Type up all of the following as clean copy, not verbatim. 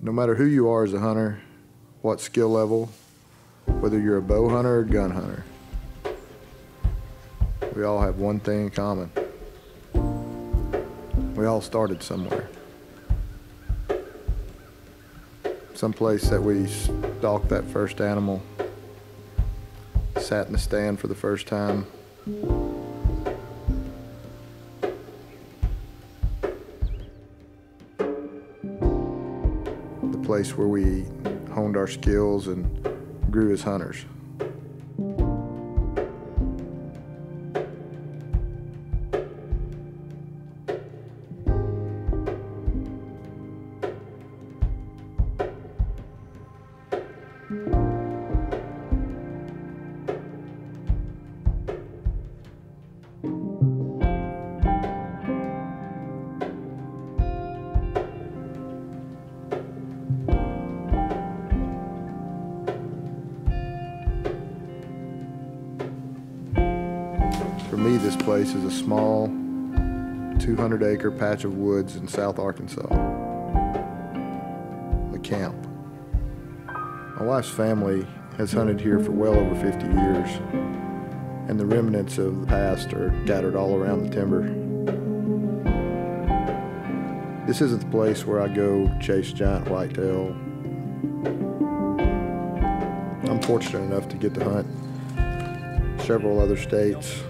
No matter who you are as a hunter, what skill level, whether you're a bow hunter or gun hunter, we all have one thing in common. We all started somewhere. Someplace that we stalked that first animal, sat in the stand for the first time, place where we honed our skills and grew as hunters. For me, this place is a small 200-acre patch of woods in South Arkansas, the camp. My wife's family has hunted here for well over 50 years, and the remnants of the past are scattered all around the timber. This isn't the place where I go chase giant whitetail. I'm fortunate enough to get to hunt several other states,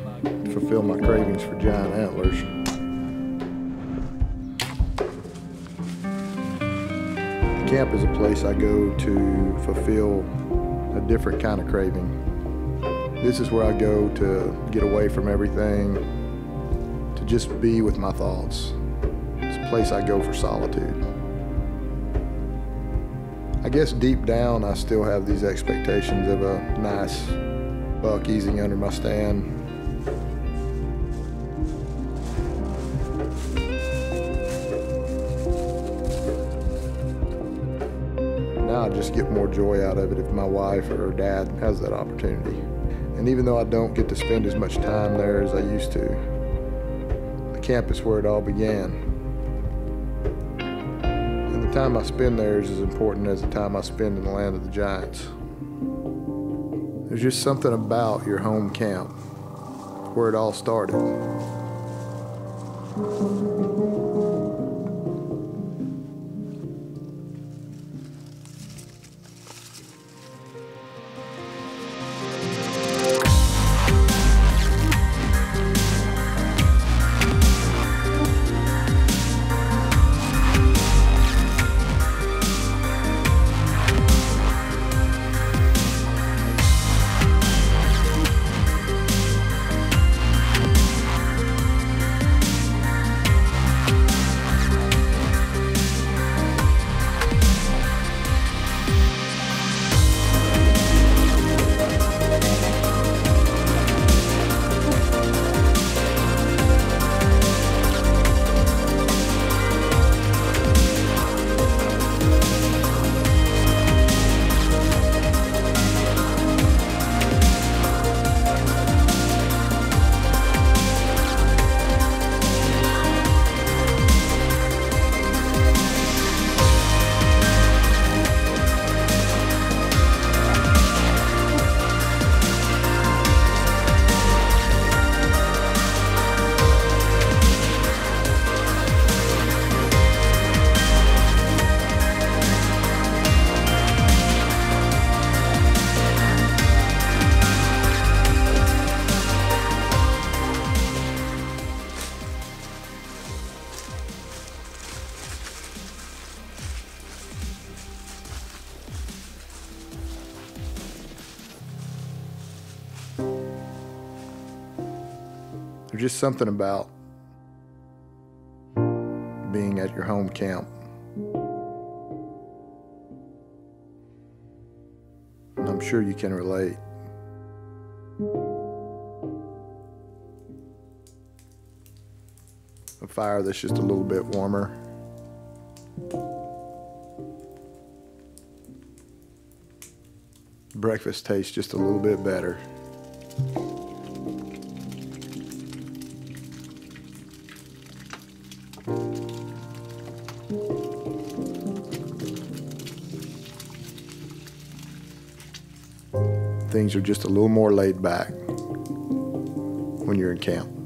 fulfill my cravings for giant antlers. The camp is a place I go to fulfill a different kind of craving. This is where I go to get away from everything, to just be with my thoughts. It's a place I go for solitude. I guess deep down I still have these expectations of a nice buck easing under my stand. Now I just get more joy out of it if my wife or her dad has that opportunity. And even though I don't get to spend as much time there as I used to, the camp is where it all began. And the time I spend there is as important as the time I spend in the land of the giants. There's just something about your home camp, where it all started. There's just something about being at your home camp. And I'm sure you can relate. A fire that's just a little bit warmer. Breakfast tastes just a little bit better. Things are just a little more laid back when you're in camp.